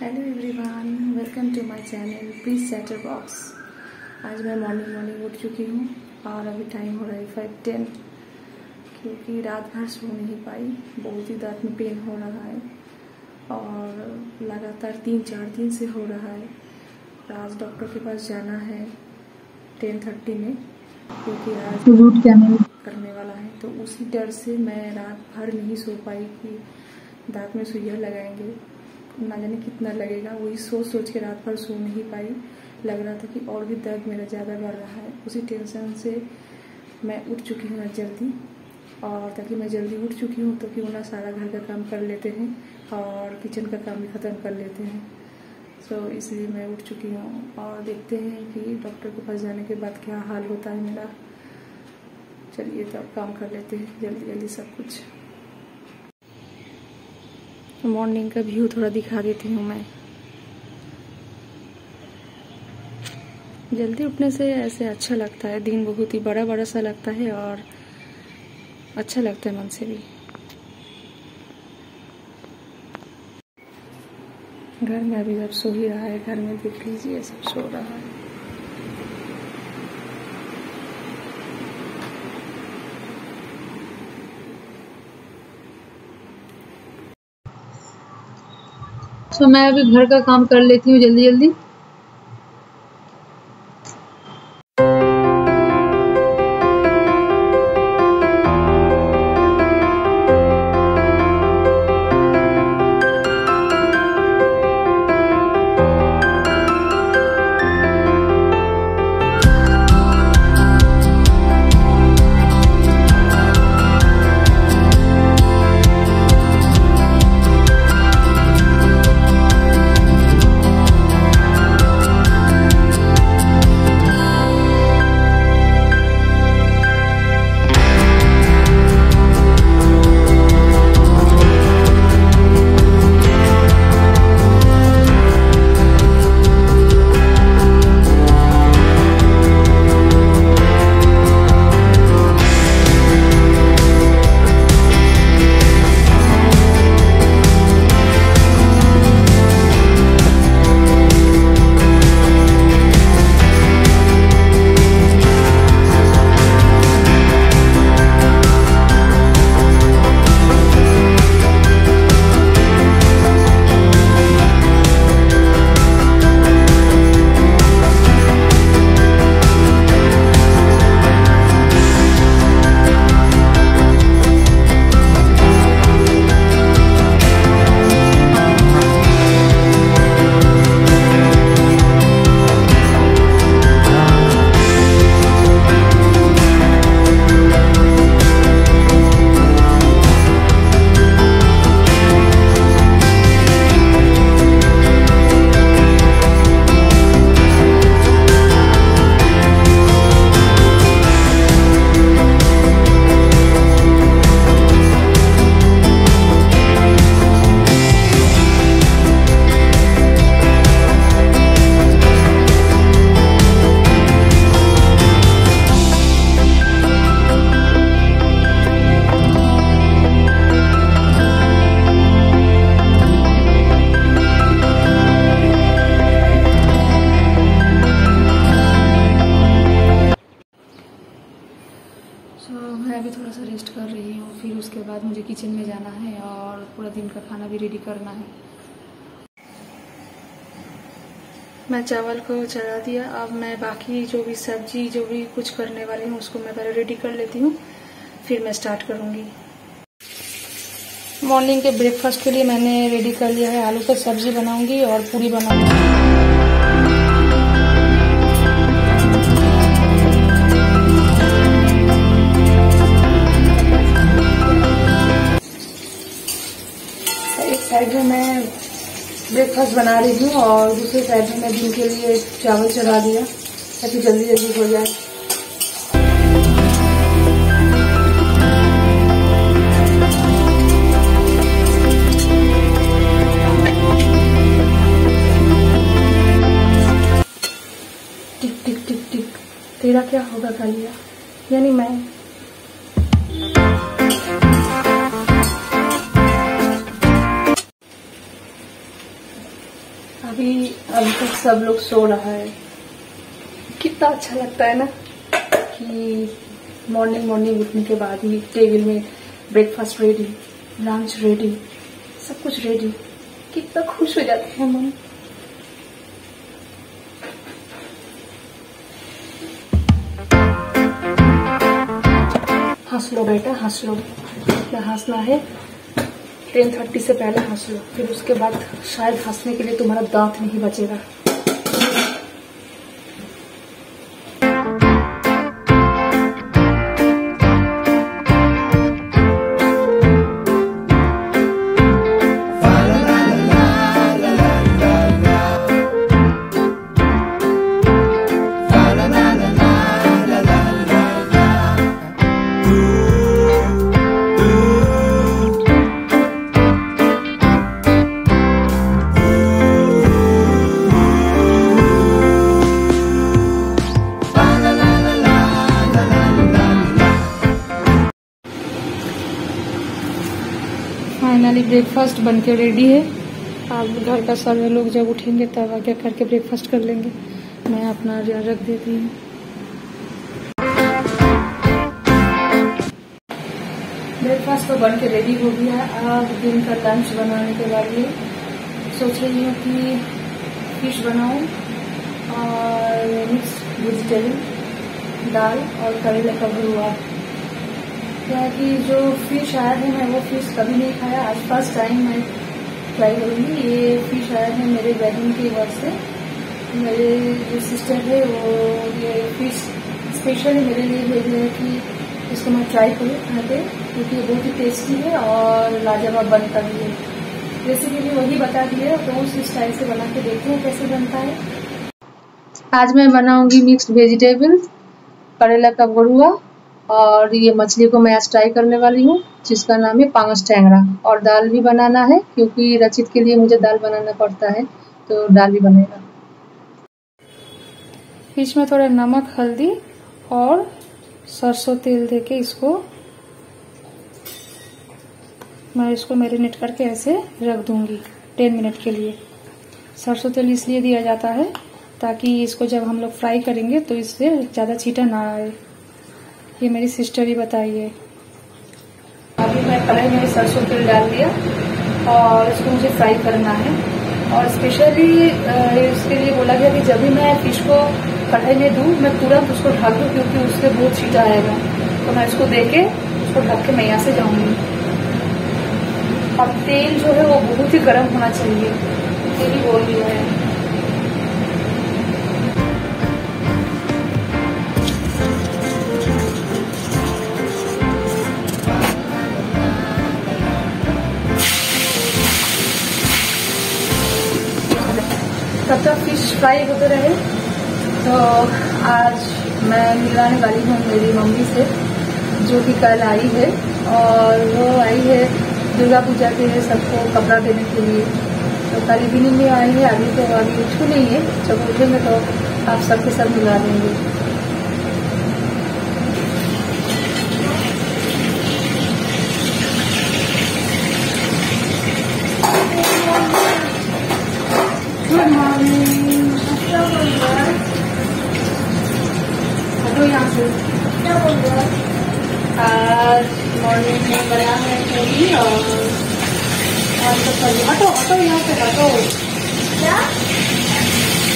Hello everyone, welcome to my channel P setter box. आज मैं morning उठ चुकी हूँ और अभी टाइम हो रहा है 5:10, क्योंकि रात भर सो नहीं पाई। बहुत ही दाँत में पेन हो रहा है और लगातार 3-4 दिन से हो रहा है। आज डॉक्टर के पास जाना है 10:30 में, क्योंकि आज रूट कैनल करने वाला है। तो उसी डर से मैं रात भर नहीं सो पाई कि दाँत में सुइया लगाएंगे, ना जाने कितना लगेगा। वही सोच के रात भर सो नहीं पाई। लग रहा था कि और भी दर्द मेरा ज़्यादा बढ़ रहा है। उसी टेंशन से मैं उठ चुकी हूँ जल्दी, और ताकि मैं जल्दी उठ चुकी हूँ तो क्यों ना सारा घर का काम कर लेते हैं और किचन का काम भी ख़त्म कर लेते हैं। सो इसलिए मैं उठ चुकी हूँ और देखते हैं कि डॉक्टर के पास जाने के बाद क्या हाल होता है मेरा। चलिए तब काम कर लेते हैं जल्दी जल्दी सब कुछ। मॉर्निंग का व्यू थोड़ा दिखा देती हूँ मैं। जल्दी उठने से ऐसे अच्छा लगता है, दिन बहुत ही बड़ा सा लगता है और अच्छा लगता है मन से भी। घर में अभी सब सो ही रहा है, घर में देख लीजिए सब सो रहा है। तो मैं अभी घर का काम कर लेती हूँ जल्दी जल्दी। मुझे किचन में जाना है और पूरा दिन का खाना भी रेडी करना है। मैं चावल को चढ़ा दिया। अब मैं बाकी जो भी सब्जी जो भी कुछ करने वाली हूँ उसको मैं पहले रेडी कर लेती हूँ, फिर मैं स्टार्ट करूँगी। मॉर्निंग के ब्रेकफास्ट के लिए मैंने रेडी कर लिया है। आलू का सब्जी बनाऊँगी और पूरी बनाऊँगी। साइड में मैं ब्रेकफास्ट बना रही हूँ और दूसरे साइड में मैं दिन के लिए चावल चढ़ा दिया ताकि जल्दी जल्दी हो जाए। टिक टिक टिक टिक, तेरा क्या होगा कालिया, यानी मैं। अभी तक सब लोग सो रहा है। कितना अच्छा लगता है ना कि मॉर्निंग उठने के बाद ही टेबल में ब्रेकफास्ट रेडी, लंच रेडी, सब कुछ रेडी। कितना खुश हो जाते हैं मन। हंस लो बेटा, हंस लो, क्या हंसना है। 10:30 से पहले हंस लो, फिर उसके बाद शायद हंसने के लिए तुम्हारा दांत नहीं बचेगा। फाइनली ब्रेकफास्ट बनके रेडी है। आप घर का सारे लोग जब उठेंगे तब आगे करके ब्रेकफास्ट कर लेंगे। मैं अपना रख देती हूँ। ब्रेकफास्ट तो बनके रेडी हो गया। अब दिन का लंच बनाने के बाद ये सोच रही हूँ कि फिश बनाऊँ और मिक्स वेजिटेबल दाल और करेला का बरुआ। क्योंकि जो फिश आया है मैं वो फिश कभी नहीं खाया, आज फर्स्ट टाइम मैं ट्राई करूँगी। ये फिश आया है मेरे बहन की घर से। मेरे जो सिस्टर है वो ये फिश स्पेशली मेरे लिए भेज रहे हैं कि इसको मैं ट्राई करूँ खा के, क्योंकि बहुत ही टेस्टी है और लाजवाब बनता भी है। रेसिपी भी वही बता दी है, तो उस स्टाइल से बना के देखते हैं कैसे बनता है। आज मैं बनाऊँगी मिक्स्ड वेजिटेबल, करेला का बरुआ, और ये मछली को मैं आज ट्राई करने वाली हूँ जिसका नाम है पांगस टैंगरा। और दाल भी बनाना है क्योंकि रचित के लिए मुझे दाल बनाना पड़ता है, तो दाल भी बनेगा। फिश में थोड़ा नमक, हल्दी और सरसों तेल देके इसको मैं मैरिनेट करके ऐसे रख दूंगी 10 मिनट के लिए। सरसों तेल इसलिए दिया जाता है ताकि इसको जब हम लोग फ्राई करेंगे तो इससे ज़्यादा छींटा ना आए। ये मेरी सिस्टर ही बताइए। अभी मैं कढ़ाई में सरसों तेल डाल दिया और इसको मुझे फ्राई करना है। और स्पेशली इसके लिए बोला गया कि जब भी मैं फिश को कढ़ाई में दूँ मैं तुरंत उसको ढक दूँ क्योंकि उससे बहुत छींटा आएगा। तो मैं इसको देके उसको ढक के मैं यहाँ से जाऊँगी। और तेल जो है वो बहुत ही गर्म होना चाहिए, तेल ही बोल रही है। तब तक फिश फ्राई होते रहे। तो आज मैं मिलाने वाली हूँ मेरी मम्मी से, जो कि कल आई है और वो आई है दुर्गा पूजा के लिए सबको कपड़ा देने के लिए। तो कल इवनिंग में आई है, अभी उठी नहीं है। जब उठेंगे तो आप सबके सब मिला देंगे। आज मॉर्निंग में बना है पूरी और सब्जी। हटो हटो यहाँ से, हटो। क्या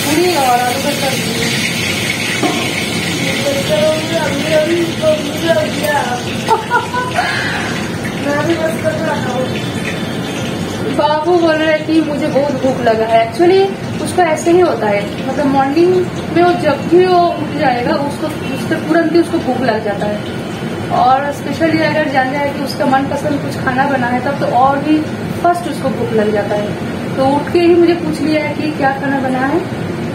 पूरी और आलू का सब्जी। बाबू बोल रहा है कि मुझे बहुत भूख लगा है। एक्चुअली उसको ऐसे ही होता है, मतलब मॉर्निंग में वो जब भी वो उठ जाएगा उसको तुरंत ही उसको भूख लग जाता है। और स्पेशली अगर जान जाए कि उसका मनपसंद कुछ खाना बना है तब तो और भी फर्स्ट उसको भूख लग जाता है। तो उठ के ही मुझे पूछ लिया है कि क्या खाना बना है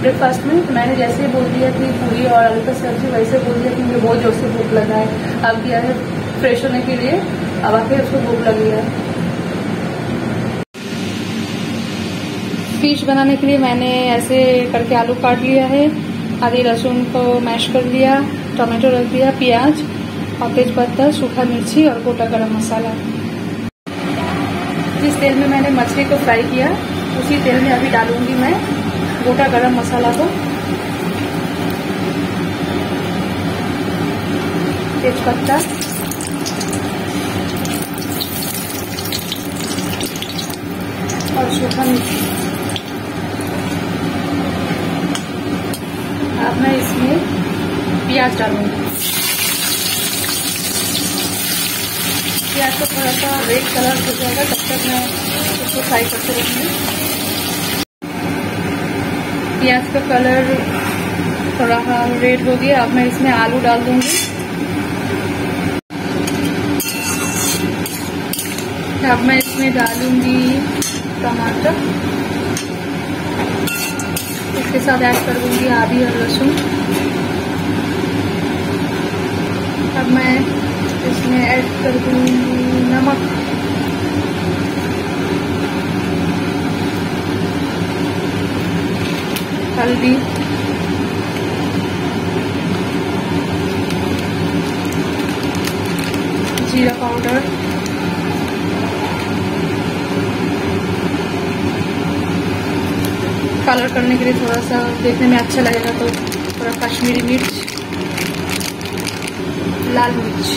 ब्रेकफास्ट में। तो मैंने जैसे ही बोल दिया कि पूरी और आलू का सब्जी, वैसे बोल दिया कि मुझे बहुत जोर से भूख लगा है। अब गया है फ्रेश होने के लिए, अब आके उसको भूख लगी है। फिश बनाने के लिए मैंने ऐसे करके आलू काट लिया है, आधी लहसुन को मैश कर लिया, टमाटो रख दिया, प्याज और तेजपत्ता, सूखा मिर्ची और गोटा गरम मसाला। जिस तेल में मैंने मछली को फ्राई किया उसी तेल में अभी डालूंगी मैं गोटा गरम मसाला को, तेजपत्ता, और सूखा मिर्च। अब मैं इसमें प्याज डालूंगी। प्याज को थोड़ा सा रेड कलर हो जाएगा तब तक मैं इसको फ्राई करते रहूंगी। प्याज का कलर थोड़ा रेड हो गया। अब मैं इसमें आलू डाल दूंगी। अब मैं इसमें डालूंगी टमाटर, इसके साथ ऐड कर दूंगी आदी और लहसुन। अब मैं इसमें ऐड कर दूंगी नमक। हल्दी, जीरा पाउडर, कलर करने के लिए थोड़ा सा देखने में अच्छा लगेगा तो थोड़ा कश्मीरी मिर्च, लाल मिर्च,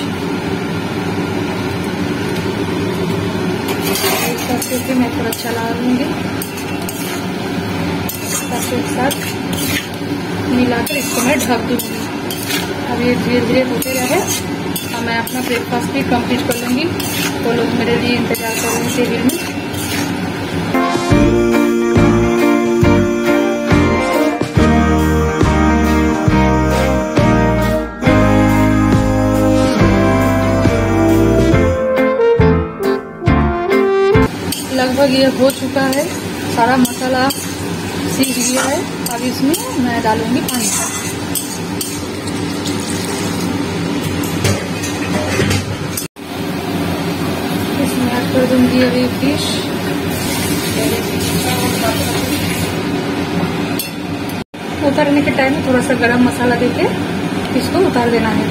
इस सब करके मैं थोड़ा चला लूँगी। सबके साथ मिलाकर इसको मैं ढक दूँगी। अब ये धीरे धीरे होते रहे और मैं अपना ब्रेकफास्ट भी कंप्लीट कर लूँगी। तो लोग मेरे लिए इंतज़ार करेंगे टेबल में। लगभग ये हो चुका है, सारा मसाला सीज गया है। अब इसमें मैं डालूंगी पानी। इसमें ऐड कर दूंगी अभी फिश। उतारने के टाइम थोड़ा सा गरम मसाला देके इसको उतार देना है।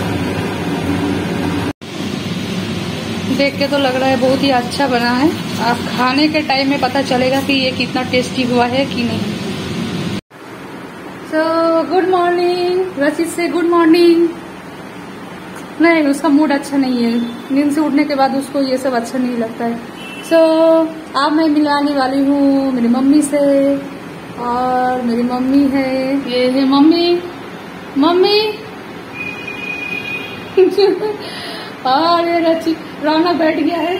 देख के तो लग रहा है बहुत ही अच्छा बना है। आप खाने के टाइम में पता चलेगा कि ये कितना टेस्टी हुआ है कि नहीं। सो गुड मॉर्निंग रशीद से। Good morning. नहीं, उसका मूड अच्छा नहीं है। नींद से उठने के बाद उसको ये सब अच्छा नहीं लगता है। सो अब मैं मिलाने वाली हूँ मेरी मम्मी से। और मेरी मम्मी है, ये है मम्मी। मम्मी और ये रौनक बैठ गया है।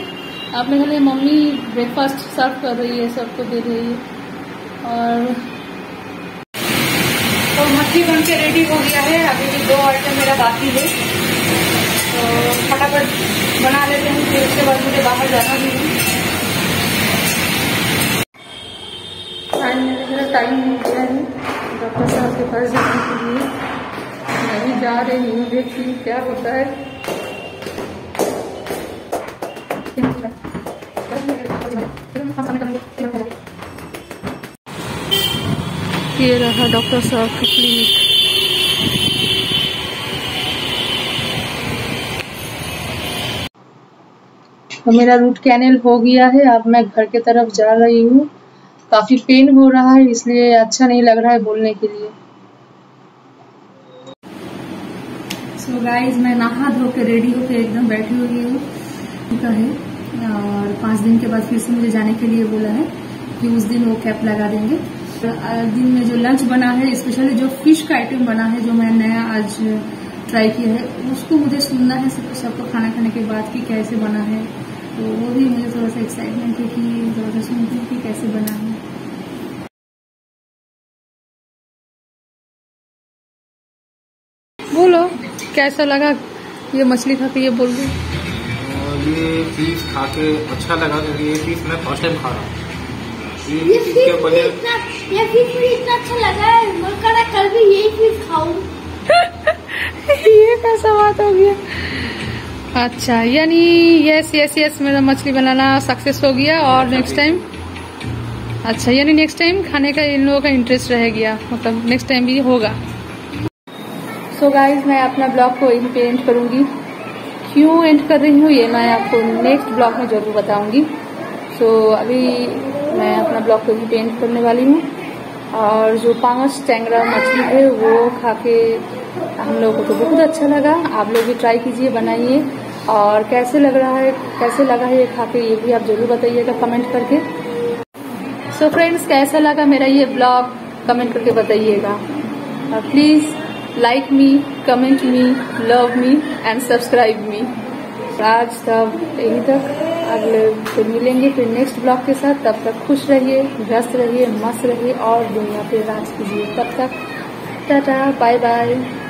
आपने बोले मम्मी ब्रेकफास्ट सर्व कर रही है, सबको दे रही है। और तो मछली बन के रेडी हो गया है। अभी भी 2 आइटम मेरा बाकी है तो फटाफट बना लेते हैं, फिर उसके बाद मुझे बाहर जाना भी है। टाइम हो गया है डॉक्टर साहब के पास जाने के लिए। नहीं जा रही हूँ, देखिए क्या होता है। ये रहा डॉक्टर साहब की क्लिनिक। तो मेरा रूट कैनल हो गया है। अब मैं घर के तरफ जा रही हूँ। काफी पेन हो रहा है इसलिए अच्छा नहीं लग रहा है बोलने के लिए। सो गाइस, मैं नहा धो के रेडी होकर एकदम बैठी हुई हूँ है। और 5 दिन के बाद फिर से मुझे जाने के लिए बोला है कि उस दिन वो कैप लगा देंगे। दिन में जो लंच बना है, स्पेशली जो फिश का आइटम बना है जो मैं नया आज ट्राई किया है, उसको मुझे सुनना है सबको खाना खाने के बाद कि कैसे बना है। तो वो भी मुझे थोड़ा सा एक्साइटमेंट है कि थोड़ा सा सुनती हूँ कि कैसे बना है। बोलो कैसा लगा ये मछली खा के, ये बोल दो। ये फिश खा के अच्छा लगा क्योंकि ये फिश मैं फर्स्ट टाइम खा रहा हूँ। ये फिश मुझे इतना अच्छा लगा है, मन कर रहा है कल भी यही फिश खाऊं। ये कैसा बात हो गया। अच्छा, यानी यस यस यस मेरा मछली बनाना सक्सेस हो गया। और नेक्स्ट टाइम, अच्छा यानी नेक्स्ट टाइम खाने का इन लोगों का इंटरेस्ट रह गया, मतलब नेक्स्ट टाइम भी होगा। सो गाइज, मैं अपना ब्लॉग को यहीं पे एंड करूँगी। क्यों एंड कर रही हूँ ये मैं आपको नेक्स्ट ब्लॉग में जरूर बताऊँगी। सो अभी मैं अपना ब्लॉग को भी पेंट करने वाली हूँ। और जो पांगस टैंगरा मछली है वो खा के हम लोगों को तो बहुत अच्छा लगा। आप लोग भी ट्राई कीजिए, बनाइए और कैसे लगा है ये खा के ये भी आप जरूर बताइएगा कमेंट करके। सो फ्रेंड्स, कैसा लगा मेरा ये ब्लॉग कमेंट करके बताइएगा। Please like me, comment me, love me and subscribe me. आज तब यहीं तक, अगले फिर मिलेंगे फिर नेक्स्ट ब्लॉग के साथ। तब तक खुश रहिए, व्यस्त रहिए, मस्त रहिए और दुनिया पे राज कीजिए। तब तक टाटा, बाय बाय।